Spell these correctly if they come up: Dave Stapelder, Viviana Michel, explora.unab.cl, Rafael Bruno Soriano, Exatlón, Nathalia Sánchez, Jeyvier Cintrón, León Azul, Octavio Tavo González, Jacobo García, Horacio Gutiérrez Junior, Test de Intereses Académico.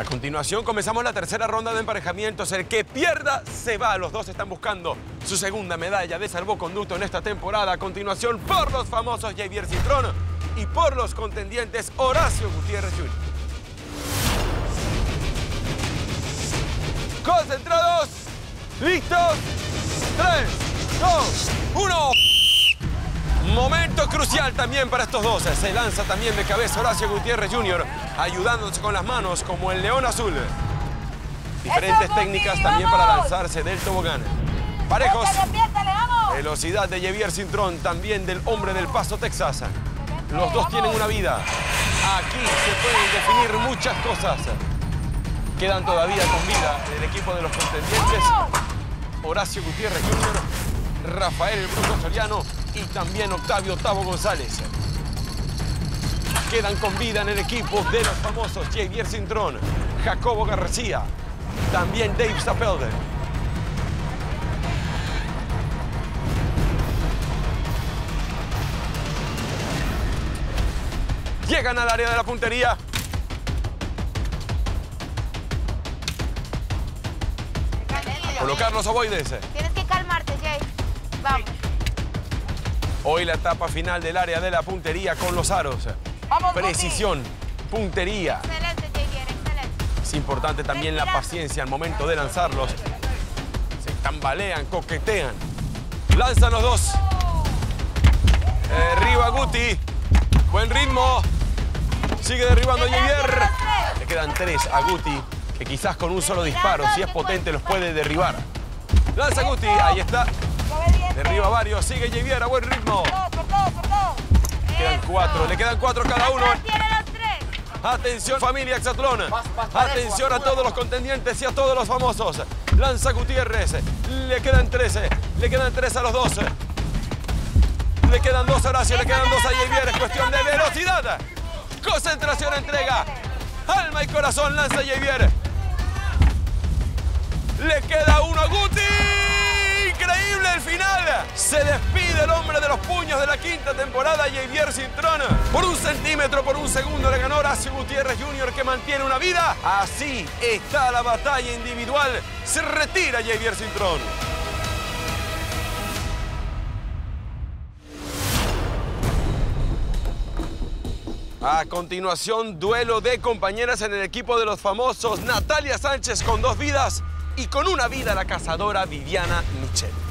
A continuación comenzamos la tercera ronda de emparejamientos. El que pierda se va. Los dos están buscando su segunda medalla de salvoconducto en esta temporada. A continuación, por los famosos Jeyvier Cintrón y por los contendientes Horacio Gutiérrez Junior. Concentrados, listos, 3, 2, 1. Momento crucial también para estos dos. Se lanza también de cabeza Horacio Gutiérrez Jr., ayudándose con las manos como el León Azul. Diferentes técnicas también para lanzarse del tobogán. Parejos. Velocidad de Jeyvier Cintrón, también del hombre del Paso, Texas. Los dos tienen una vida. Aquí se pueden definir muchas cosas. Quedan todavía con vida el equipo de los contendientes. Horacio Gutiérrez Jr., Rafael Bruno Soriano y también Octavio Tavo González. Quedan con vida en el equipo de los famosos Jeyvier Cintrón, Jacobo García, también Dave Stapelder. Llegan al área de la puntería. A colocar los ovoides. Tienes que calmarte, Jay. Vamos. Hoy la etapa final del área de la puntería con los aros. Vamos, precisión, Guti. Puntería. Excelente, Jeyvier, excelente. Es importante también la paciencia al momento de lanzarlos. Se tambalean, coquetean. Lanzan los dos. Derriba Guti. Buen ritmo. Sigue derribando Jeyvier. Le quedan 3 a Guti, que quizás con un solo disparo, si es potente, los puede derribar. Lanza Guti, ahí está. Derriba varios, sigue Jeyvier a buen ritmo. Quedan 4, le quedan 4 a cada uno. Atención, familia Exatlón. Atención a todos los contendientes y a todos los famosos. Lanza Gutiérrez, le quedan 13, le quedan 3 a los 2. Le quedan 2 a Horacio, le quedan 2 a Jeyvier. Es cuestión de velocidad. Concentración, entrega. Alma y corazón, lanza Jeyvier. Le queda 1 a Guti. Increíble el final. Se despide el hombre de los puños de la quinta temporada, Jeyvier Cintrón. Por un centímetro, por un segundo le ganó Horacio Gutiérrez Jr., que mantiene una vida. Así está la batalla individual. Se retira Jeyvier Cintrón. A continuación, duelo de compañeras en el equipo de los famosos. Nathalia Sánchez con 2 vidas y con una vida la cazadora Viviana Michel.